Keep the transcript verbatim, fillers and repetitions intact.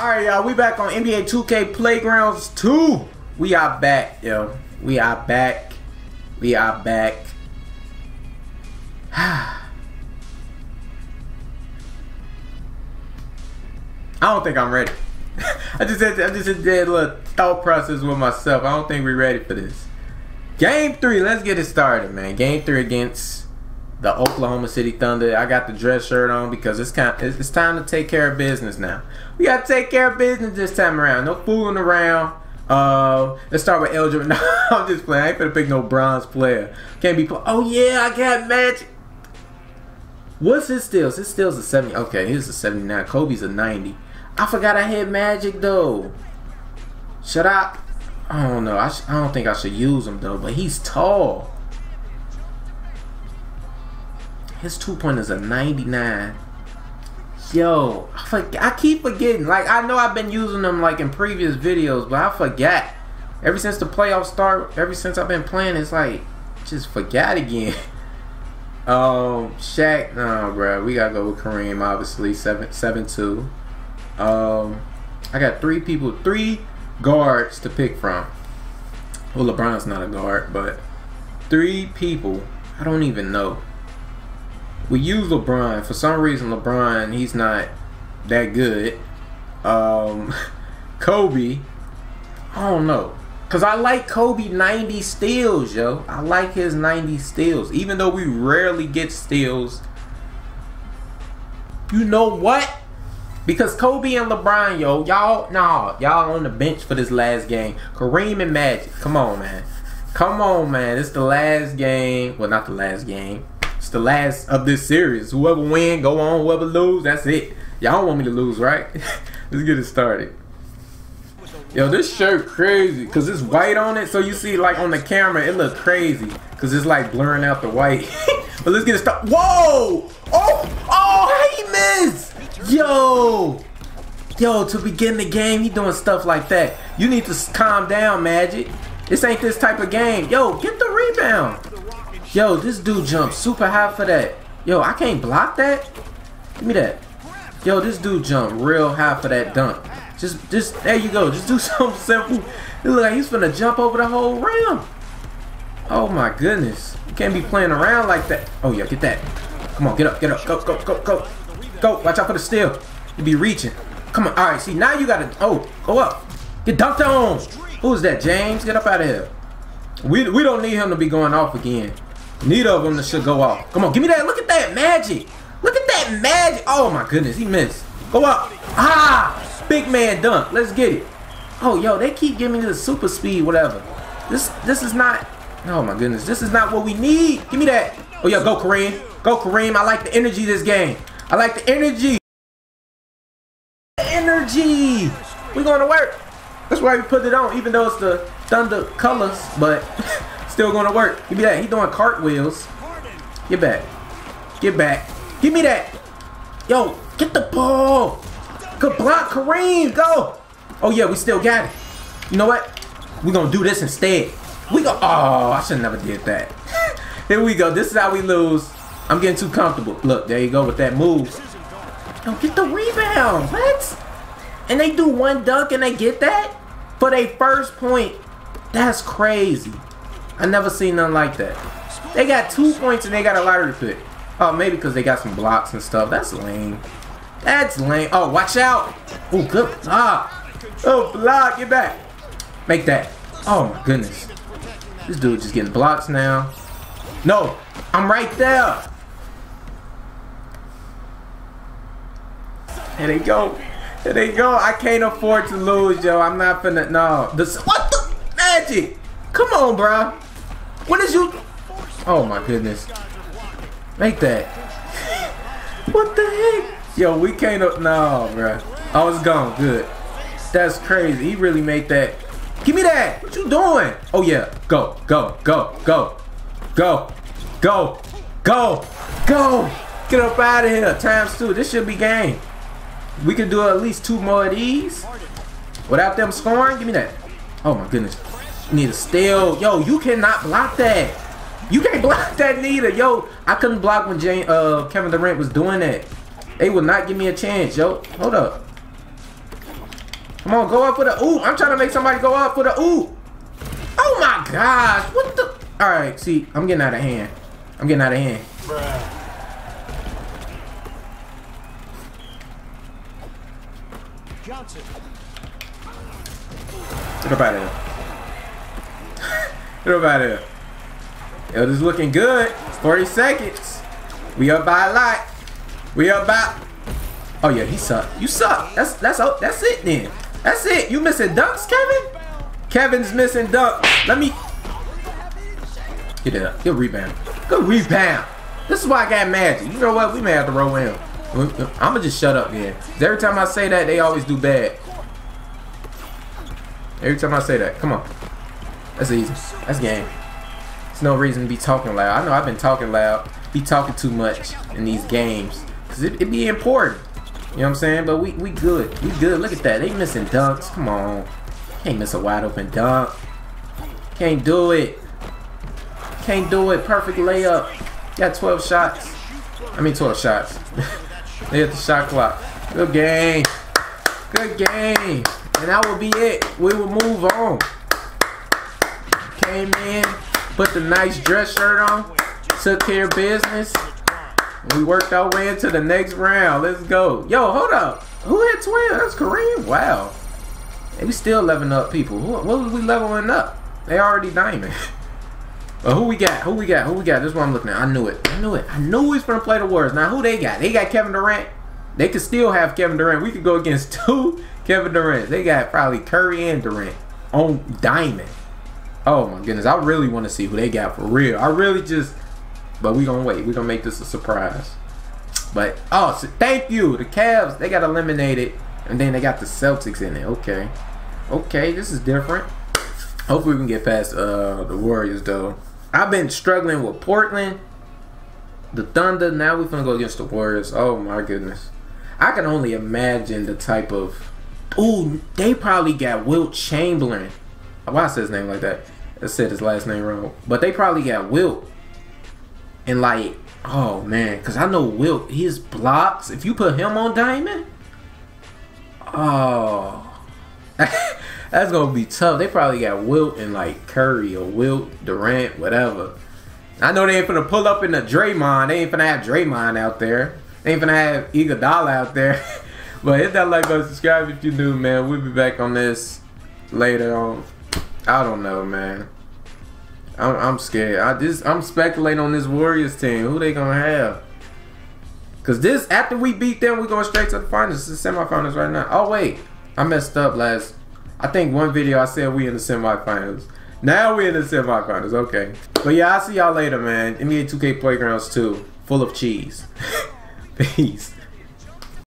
Alright, y'all, we back on N B A two K Playgrounds two. We are back, yo. We are back. We are back. I don't think I'm ready. I just had, I just did a little thought process with myself. I don't think we're ready for this. Game three, let's get it started, man. Game three against the Oklahoma City Thunder. I got the dress shirt on because it's kind of, it's time to take care of business now. We got to take care of business this time around. No fooling around. Uh, let's start with Eldrick. No, I'm just playing. I ain't finna pick no bronze player. Can't be play. Oh, yeah, I got Magic. What's his steals? His steals a seventy. Okay, here's a seventy-nine. Kobe's a ninety. I forgot I had Magic, though. Should I? I don't know. I, sh I don't think I should use him, though, but he's tall. His two-point is a ninety-nine. Yo, I, forget, I keep forgetting. Like, I know I've been using them, like, in previous videos, but I forgot. Ever since the playoffs start, ever since I've been playing, it's like, just forgot again. um, Shaq, nah, bro. We got to go with Kareem, obviously, seven two. Um, I got three people, three guards to pick from. Well, LeBron's not a guard, but three people. I don't even know. We use LeBron. For some reason, LeBron, he's not that good. Um, Kobe, I don't know. Because I like Kobe ninety steals, yo. I like his ninety steals. Even though we rarely get steals. You know what? Because Kobe and LeBron, yo, y'all, nah, y'all on the bench for this last game. Kareem and Magic. Come on, man. Come on, man. It's the last game. Well, not the last game. It's the last of this series. Whoever win, go on. Whoever lose, that's it. Y'all don't want me to lose, right? Let's get it started. Yo, this shirt crazy because it's white on it. So you see, like, on the camera, it look crazy because it's, like, blurring out the white. But let's get it started. Whoa! Oh! Oh, he missed! Yo! Yo, to begin the game, he doing stuff like that. You need to calm down, Magic. This ain't this type of game. Yo, get the rebound. Yo, this dude jumped super high for that. Yo, I can't block that. Give me that. Yo, this dude jumped real high for that dunk. Just, just there you go. Just do something simple. It look like he's finna jump over the whole rim. Oh my goodness. You can't be playing around like that. Oh yeah, get that. Come on, get up, get up. Go, go, go, go. Go. Watch out for the steal. You be reaching. Come on. All right, see, now you gotta, oh, go up. Get dunked on. Who is that, James? Get up out of here. We, we don't need him to be going off again. Neither of them that should go off. Come on, give me that. Look at that Magic. Look at that Magic. Oh, my goodness. He missed. Go up. Ah, big man dunk. Let's get it. Oh, yo, they keep giving me the super speed, whatever. This this is not, oh, my goodness. This is not what we need. Give me that. Oh, yeah, go, Kareem. Go, Kareem. I like the energy this game. I like the energy. The energy. We're going to work. That's why we put it on, even though it's the Thunder colors, but... Still going to work. Give me that. He doing cartwheels. Get back. Get back. Give me that. Yo, get the ball. Good block, Kareem. Go. Oh, yeah, we still got it. You know what? We're going to do this instead. We go. Oh, I should never did that. Here we go. This is how we lose. I'm getting too comfortable. Look, there you go with that move. Yo, get the rebound. What? And they do one dunk and they get that? For their first point. That's crazy. I never seen nothing like that. They got two points and they got a lottery pick. Oh, maybe because they got some blocks and stuff. That's lame. That's lame. Oh, watch out. Oh, good block. Oh, block. Get back. Make that. Oh, my goodness. This dude just getting blocks now. No, I'm right there. There they go. There they go. I can't afford to lose, yo. I'm not finna. No. This, what the? Magic. Come on, bro. What is you? Oh my goodness. Make that. What the heck? Yo, we can't up. No, bro. Oh, it's gone. Good. That's crazy. He really made that. Give me that. What you doing? Oh yeah. Go. Go. Go. Go. Go. Go. Go. Go. Get up out of here. Times two. This should be game. We can do at least two more of these. Without them scoring. Give me that. Oh my goodness. Need a steal. Yo, you cannot block that. You can't block that neither. Yo, I couldn't block when Jane, uh, Kevin Durant was doing that. They would not give me a chance, yo. Hold up. Come on, go up for the ooh. I'm trying to make somebody go up for the ooh. Oh my gosh, what the? All right, see, I'm getting out of hand. I'm getting out of hand. Bruh. Johnson. Get up out of here. Get up out of here. It was looking good. forty seconds. We up by a lot. We up by. Oh yeah, he sucked. You suck. That's that's oh, that's it then. That's it. You missing dunks, Kevin? Kevin's missing dunks. Let me get it up. Good rebound. Good rebound. This is why I got mad. You know what? We may have to roll in. I'ma just shut up here. Every time I say that, they always do bad. Every time I say that, come on. That's easy. That's game. There's no reason to be talking loud. I know I've been talking loud. Be talking too much in these games. Cause it, it be important. You know what I'm saying? But we we good. We good. Look at that. They missing dunks. Come on. Can't miss a wide open dunk. Can't do it. Can't do it. Perfect layup. Got twelve shots. I mean twelve shots. They hit the shot clock. Good game. Good game. And that will be it. We will move on. Came in, put the nice dress shirt on, took care of business. We worked our way into the next round. Let's go. Yo, hold up. Who hit twelve? That's Kareem. Wow. And we still leveling up people. What was we leveling up? They already diamond. But who we got? Who we got? Who we got? This is what I'm looking at. I knew it. I knew it. I knew he was going to play the Warriors. Now, who they got? They got Kevin Durant. They could still have Kevin Durant. We could go against two Kevin Durant. They got probably Curry and Durant on diamond. Oh, my goodness. I really want to see who they got for real. I really just... But we're going to wait. We're going to make this a surprise. But, oh, so thank you. The Cavs, they got eliminated. And then they got the Celtics in it. Okay. Okay, this is different. Hopefully we can get past uh, the Warriors, though. I've been struggling with Portland, the Thunder. Now we're going to go against the Warriors. Oh, my goodness. I can only imagine the type of... Ooh, they probably got Wilt Chamberlain. Why I said his name like that? I said his last name wrong. But they probably got Wilt. And like, oh man, because I know Wilt, his blocks, if you put him on diamond, oh, that's going to be tough. They probably got Wilt and like Curry or Wilt, Durant, whatever. I know they ain't finna pull up in the Draymond. They ain't finna have Draymond out there. They ain't finna have Iguodala out there. But hit that like button, subscribe if you do, man. We'll be back on this later on. I don't know, man. I'm, I'm scared. I just I'm speculating on this Warriors team. Who they gonna have? Cause this after we beat them, we're going straight to the finals. This is semifinals right now. Oh wait, I messed up last. I think one video I said we in the semifinals. Now we in the semifinals. Okay. But yeah, I'll see y'all later, man. N B A two K Playgrounds two, full of cheese. Peace.